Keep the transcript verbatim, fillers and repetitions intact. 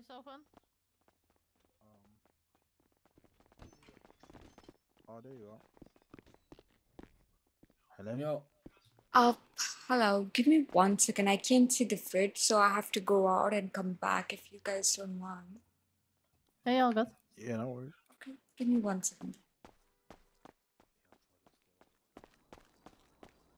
myself on? Um. Oh, there you are. Hello? Yo. Uh, hello. Give me one second. I can't see the fridge, so I have to go out and come back if you guys don't mind. Hey, all good. Yeah, no worries. Okay, give me one second.